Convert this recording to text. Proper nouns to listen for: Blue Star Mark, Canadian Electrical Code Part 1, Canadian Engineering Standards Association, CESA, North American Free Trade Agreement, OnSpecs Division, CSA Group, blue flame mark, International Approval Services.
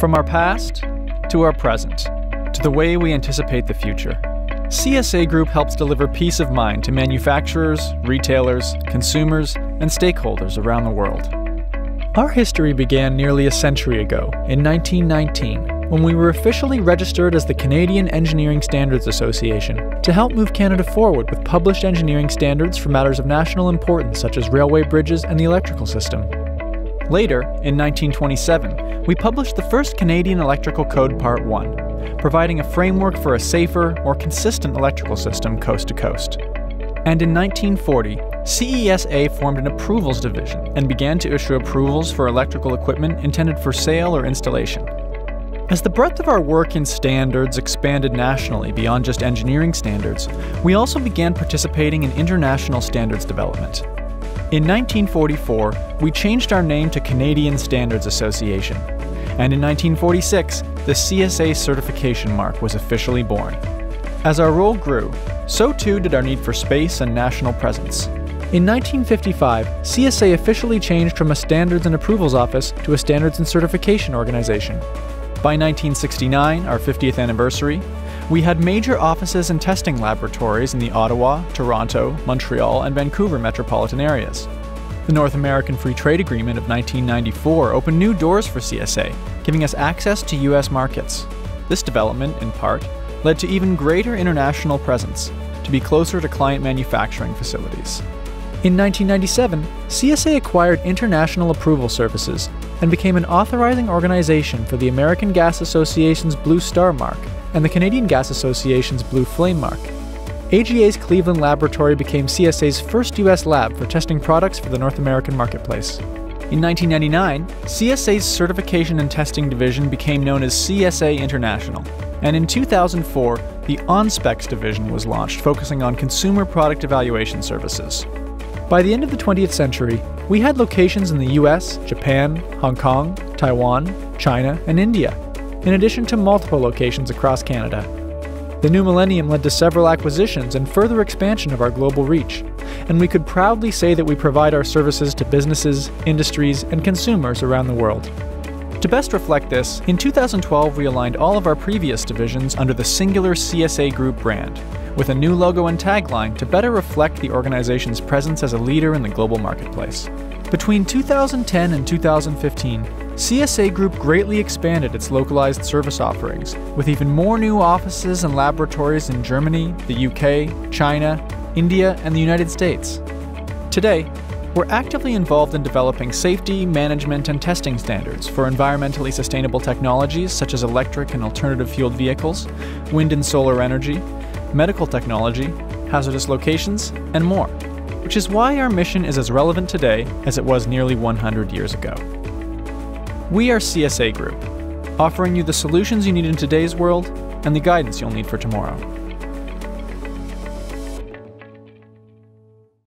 From our past, to our present, to the way we anticipate the future, CSA Group helps deliver peace of mind to manufacturers, retailers, consumers, and stakeholders around the world. Our history began nearly a century ago, in 1919, when we were officially registered as the Canadian Engineering Standards Association to help move Canada forward with published engineering standards for matters of national importance such as railway bridges and the electrical system. Later, in 1927, we published the first Canadian Electrical Code Part 1, providing a framework for a safer, more consistent electrical system coast to coast. And in 1940, CESA formed an approvals division and began to issue approvals for electrical equipment intended for sale or installation. As the breadth of our work in standards expanded nationally beyond just engineering standards, we also began participating in international standards development. In 1944, we changed our name to Canadian Standards Association, and in 1946, the CSA certification mark was officially born. As our role grew, so too did our need for space and national presence. In 1955, CSA officially changed from a standards and approvals office to a standards and certification organization. By 1969, our 50th anniversary, we had major offices and testing laboratories in the Ottawa, Toronto, Montreal, and Vancouver metropolitan areas. The North American Free Trade Agreement of 1994 opened new doors for CSA, giving us access to U.S. markets. This development, in part, led to even greater international presence, to be closer to client manufacturing facilities. In 1997, CSA acquired International Approval Services and became an authorizing organization for the American Gas Association's Blue Star Mark and the Canadian Gas Association's Blue Flame Mark. AGA's Cleveland laboratory became CSA's first U.S. lab for testing products for the North American marketplace. In 1999, CSA's Certification and Testing Division became known as CSA International, and in 2004, the OnSpecs Division was launched, focusing on consumer product evaluation services. By the end of the 20th century, we had locations in the US, Japan, Hong Kong, Taiwan, China, and India, in addition to multiple locations across Canada. The new millennium led to several acquisitions and further expansion of our global reach, and we could proudly say that we provide our services to businesses, industries, and consumers around the world. To best reflect this, in 2012 we aligned all of our previous divisions under the singular CSA Group brand, with a new logo and tagline to better reflect the organization's presence as a leader in the global marketplace. Between 2010 and 2015, CSA Group greatly expanded its localized service offerings, with even more new offices and laboratories in Germany, the UK, China, India, and the United States. Today, we're actively involved in developing safety, management, and testing standards for environmentally sustainable technologies such as electric and alternative-fueled vehicles, wind and solar energy, medical technology, hazardous locations, and more, which is why our mission is as relevant today as it was nearly 100 years ago. We are CSA Group, offering you the solutions you need in today's world and the guidance you'll need for tomorrow.